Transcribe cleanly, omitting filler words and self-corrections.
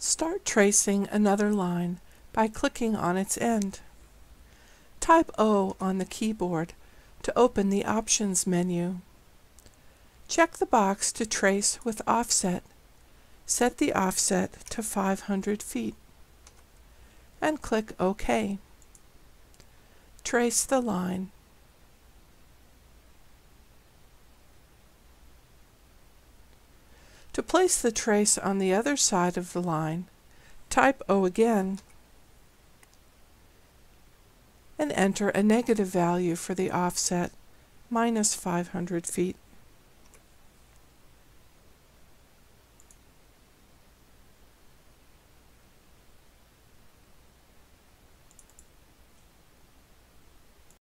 Start tracing another line by clicking on its end. Type O on the keyboard to open the Options menu. Check the box to trace with offset. Set the offset to 500 feet and click OK. Trace the line. To place the trace on the other side of the line, type O again and enter a negative value for the offset, minus 500 feet.